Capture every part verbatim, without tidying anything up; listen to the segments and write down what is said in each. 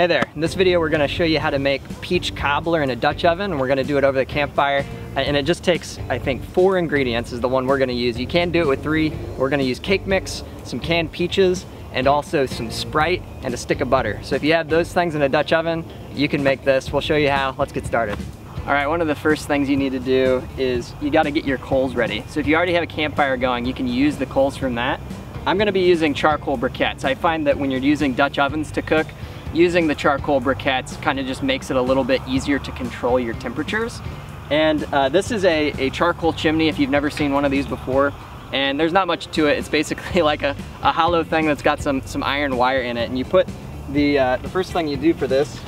Hey there, in this video we're gonna show you how to make peach cobbler in a Dutch oven, and we're gonna do it over the campfire. And it just takes, I think, four ingredients is the one we're gonna use. You can do it with three. We're gonna use cake mix, some canned peaches, and also some Sprite and a stick of butter. So if you have those things in a Dutch oven, you can make this. We'll show you how. Let's get started. All right, one of the first things you need to do is you gotta get your coals ready. So if you already have a campfire going, you can use the coals from that. I'm gonna be using charcoal briquettes. I find that when you're using Dutch ovens to cook, using the charcoal briquettes kind of just makes it a little bit easier to control your temperatures. And uh, this is a, a charcoal chimney if you've never seen one of these before. And there's not much to it. It's basically like a, a hollow thing that's got some, some iron wire in it. And you put the, uh, the first thing you do for this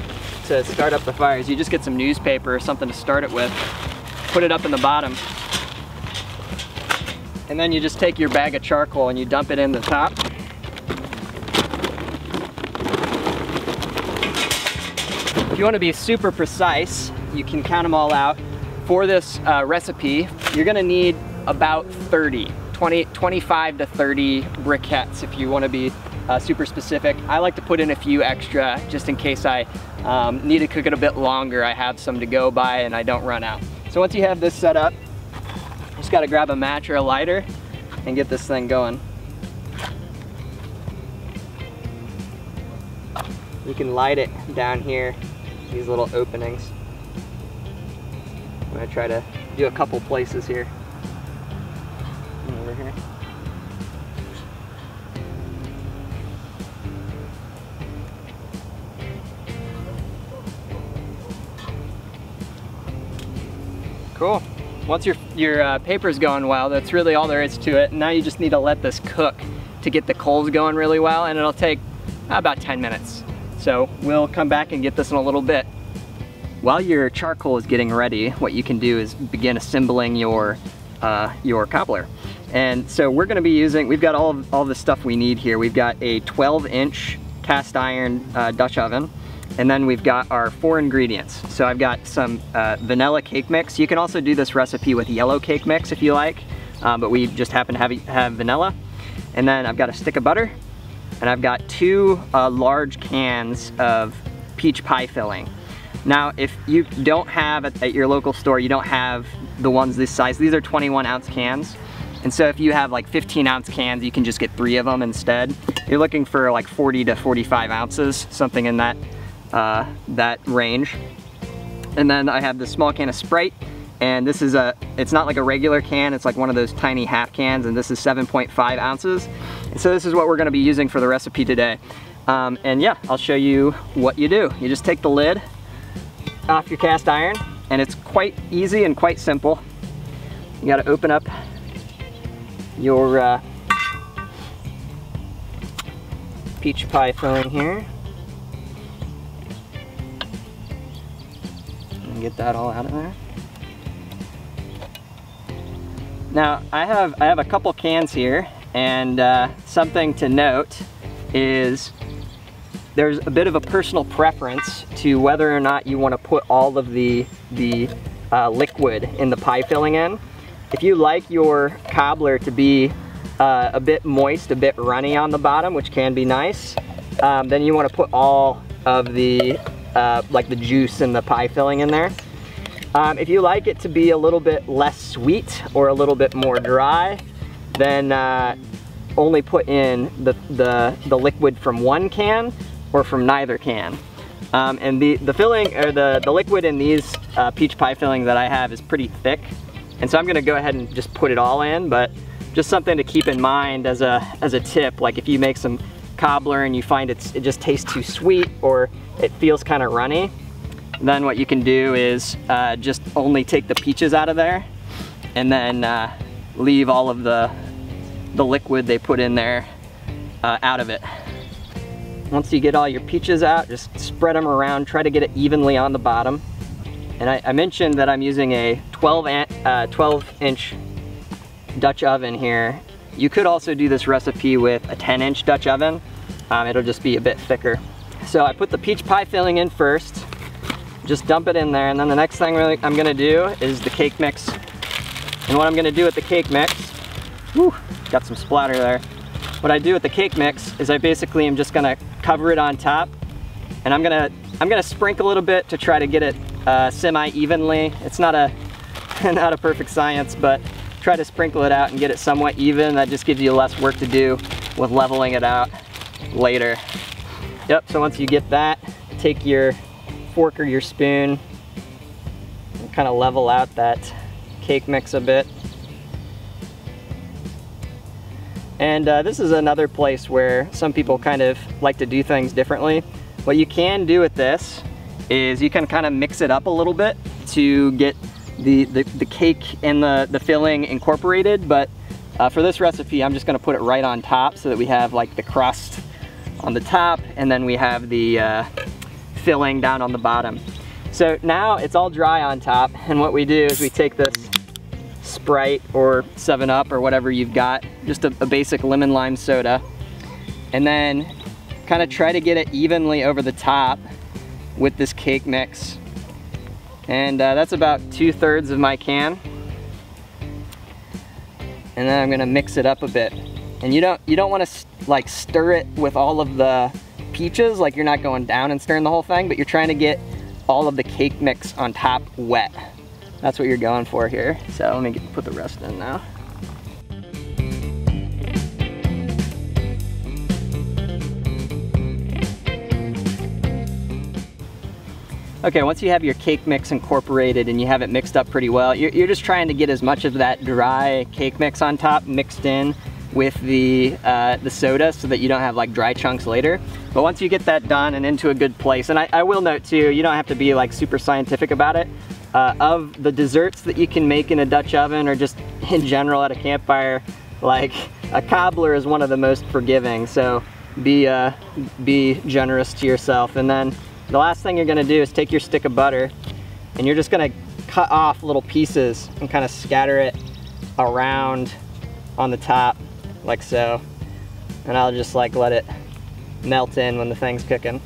to start up the fire is you just get some newspaper or something to start it with, put it up in the bottom. And then you just take your bag of charcoal and you dump it in the top. If you want to be super precise, you can count them all out. For this uh, recipe, you're going to need about thirty, twenty, twenty-five to thirty briquettes if you want to be uh, super specific. I like to put in a few extra just in case I um, need to cook it a bit longer. I have some to go by and I don't run out. So once you have this set up, you just got to grab a match or a lighter and get this thing going. You can light it down here, these little openings. I'm gonna try to do a couple places here. And over here. Cool. Once your, your uh, paper's going well, that's really all there is to it. Now you just need to let this cook to get the coals going really well, and it'll take uh, about ten minutes. So we'll come back and get this in a little bit. While your charcoal is getting ready, what you can do is begin assembling your uh, your cobbler. And so we're gonna be using, we've got all of, all the stuff we need here. We've got a twelve inch cast iron uh, Dutch oven, and then we've got our four ingredients. So I've got some uh, vanilla cake mix. You can also do this recipe with yellow cake mix if you like, um, but we just happen to have, have vanilla. And then I've got a stick of butter, and I've got two uh, large cans of peach pie filling. Now, if you don't have, at, at your local store, you don't have the ones this size. These are twenty-one ounce cans. And so if you have like fifteen ounce cans, you can just get three of them instead. You're looking for like forty to forty-five ounces, something in that, uh, that range. And then I have this small can of Sprite. And this is a, it's not like a regular can, it's like one of those tiny half cans, and this is seven point five ounces. And so this is what we're gonna be using for the recipe today. Um, and yeah, I'll show you what you do. You just take the lid off your cast iron, and it's quite easy and quite simple. You gotta open up your uh, peach pie filling here. And get that all out of there. Now, I have, I have a couple cans here, and uh, something to note is there's a bit of a personal preference to whether or not you want to put all of the, the uh, liquid in the pie filling in. If you like your cobbler to be uh, a bit moist, a bit runny on the bottom, which can be nice, um, then you want to put all of the, uh, like the juice and the pie filling in there. Um, if you like it to be a little bit less sweet or a little bit more dry, then uh, only put in the, the, the liquid from one can or from neither can. Um, and the, the filling, or the, the liquid in these uh, peach pie fillings that I have is pretty thick. And so I'm gonna go ahead and just put it all in, but just something to keep in mind as a, as a tip, like if you make some cobbler and you find it's, it just tastes too sweet or it feels kind of runny, then what you can do is uh, just only take the peaches out of there and then uh, leave all of the, the liquid they put in there uh, out of it. Once you get all your peaches out, just spread them around, try to get it evenly on the bottom. And I, I mentioned that I'm using a twelve inch Dutch oven here. You could also do this recipe with a ten inch Dutch oven. Um, it'll just be a bit thicker. So I put the peach pie filling in first. Just dump it in there, and then the next thing really I'm gonna do is the cake mix. And what I'm gonna do with the cake mix, whew, got some splatter there. What I do with the cake mix is I basically am just gonna cover it on top and I'm gonna I'm gonna sprinkle a little bit to try to get it uh, semi-evenly. It's not a not a perfect science, but try to sprinkle it out and get it somewhat even. That just gives you less work to do with leveling it out later. Yep. So once you get that, take your fork or your spoon and kind of level out that cake mix a bit. And uh, this is another place where some people kind of like to do things differently. What you can do with this is you can kind of mix it up a little bit to get the, the, the cake and the, the filling incorporated, but uh, for this recipe I'm just gonna put it right on top so that we have like the crust on the top and then we have the uh, filling down on the bottom. So now it's all dry on top, and what we do is we take this Sprite or seven up or whatever you've got, just a, a basic lemon lime soda, and then kind of try to get it evenly over the top with this cake mix. And uh, that's about two thirds of my can, and then I'm gonna mix it up a bit. And you don't you don't want to like stir it with all of the peaches, like you're not going down and stirring the whole thing, but you're trying to get all of the cake mix on top wet. That's what you're going for here. So let me get, put the rest in now. Okay, once you have your cake mix incorporated and you have it mixed up pretty well, you're, you're just trying to get as much of that dry cake mix on top mixed in with the, uh, the soda so that you don't have like dry chunks later. But once you get that done and into a good place, and I, I will note too, you don't have to be like super scientific about it. Uh, of the desserts that you can make in a Dutch oven or just in general at a campfire, like a cobbler is one of the most forgiving, so be, uh, be generous to yourself. And then the last thing you're gonna do is take your stick of butter and you're just gonna cut off little pieces and kind of scatter it around on the top like so, and I'll just like let it melt in when the thing's cooking.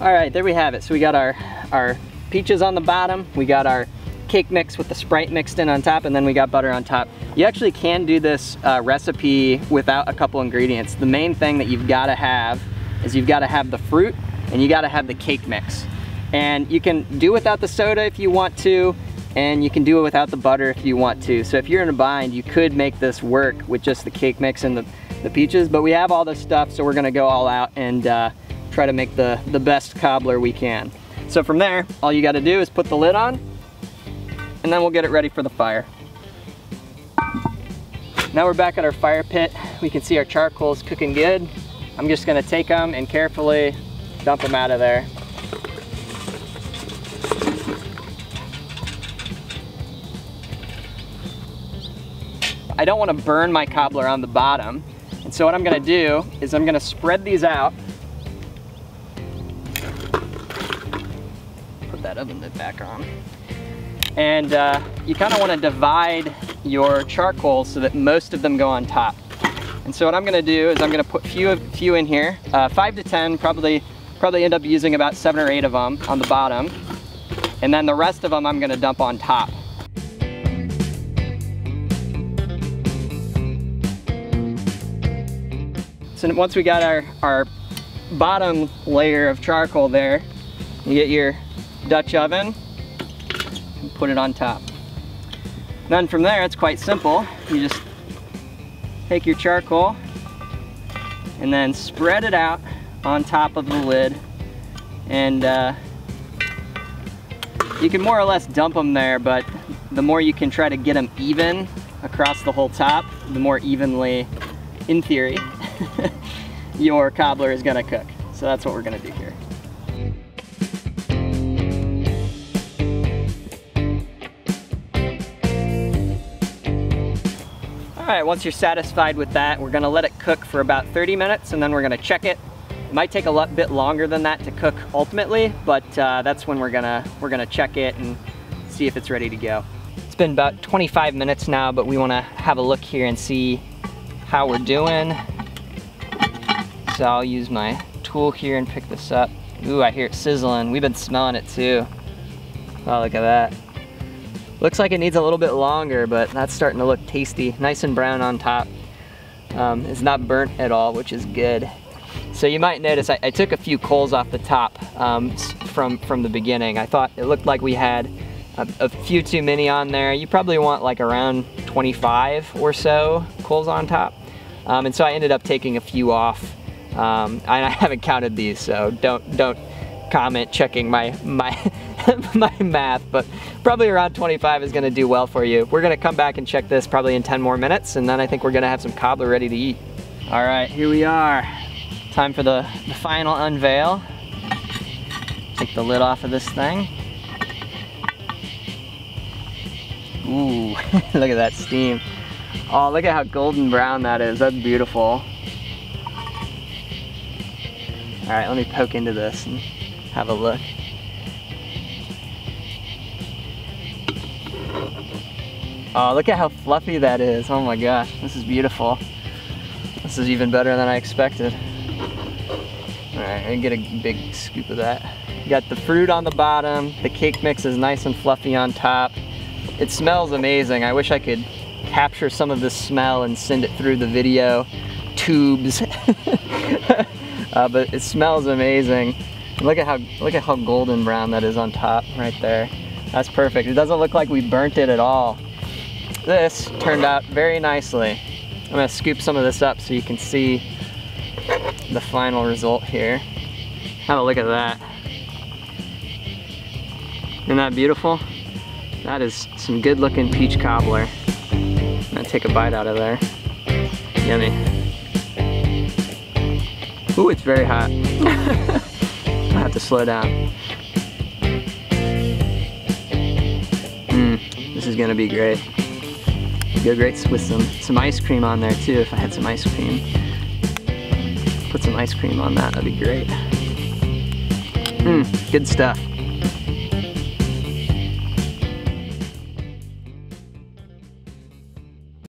All right, there we have it. So we got our, our peaches on the bottom, we got our cake mix with the Sprite mixed in on top, and then we got butter on top. You actually can do this uh, recipe without a couple ingredients. The main thing that you've gotta have is you've gotta have the fruit and you gotta have the cake mix. And you can do without the soda if you want to, and you can do it without the butter if you want to. So if you're in a bind, you could make this work with just the cake mix and the, the peaches, but we have all this stuff, so we're gonna go all out and uh, try to make the, the best cobbler we can. So from there, all you gotta do is put the lid on, and then we'll get it ready for the fire. Now we're back at our fire pit. We can see our charcoal's cooking good. I'm just gonna take them and carefully dump them out of there. I don't wanna burn my cobbler on the bottom, and so what I'm gonna do is I'm gonna spread these out. That oven lid back on. And uh, you kind of want to divide your charcoal so that most of them go on top. And so what I'm going to do is I'm going to put few few in here, uh, five to ten, probably probably end up using about seven or eight of them on the bottom, and then the rest of them I'm going to dump on top. So once we got our, our bottom layer of charcoal there, you get your Dutch oven and put it on top. And then from there, it's quite simple. You just take your charcoal and then spread it out on top of the lid, and uh, you can more or less dump them there, but the more you can try to get them even across the whole top, the more evenly, in theory, your cobbler is gonna cook. So that's what we're gonna do here. All right, once you're satisfied with that, we're gonna let it cook for about thirty minutes, and then we're gonna check it. It might take a lot, bit longer than that to cook ultimately, but uh, that's when we're gonna, we're gonna check it and see if it's ready to go. It's been about twenty-five minutes now, but we wanna have a look here and see how we're doing. So I'll use my tool here and pick this up. Ooh, I hear it sizzling. We've been smelling it too. Oh, look at that. Looks like it needs a little bit longer, but that's starting to look tasty. Nice and brown on top. Um, it's not burnt at all, which is good. So you might notice I, I took a few coals off the top um, from, from the beginning. I thought it looked like we had a, a few too many on there. You probably want like around twenty-five or so coals on top. Um, and so I ended up taking a few off. Um, and I haven't counted these, so don't don't comment checking my my my math, but probably around twenty-five is gonna do well for you. We're gonna come back and check this probably in ten more minutes, and then I think we're gonna have some cobbler ready to eat. All right, here we are. Time for the, the final unveil. Take the lid off of this thing. Ooh, look at that steam. Oh, look at how golden brown that is. That's beautiful. All right, let me poke into this and have a look. Oh, look at how fluffy that is. Oh my gosh, this is beautiful. This is even better than I expected. All right, I'm gonna get a big scoop of that. You got the fruit on the bottom. The cake mix is nice and fluffy on top. It smells amazing. I wish I could capture some of this smell and send it through the video tubes. Uh, but it smells amazing. And look at how look at how golden brown that is on top right there. That's perfect. It doesn't look like we burnt it at all. This turned out very nicely. I'm gonna scoop some of this up so you can see the final result here. Have a look at that. Isn't that beautiful? That is some good looking peach cobbler. I'm gonna take a bite out of there. Yummy. Ooh, it's very hot. I have to slow down. Mm, this is gonna be great. Go great with some, some ice cream on there too, if I had some ice cream. Put some ice cream on that, that'd be great. Mmm, good stuff.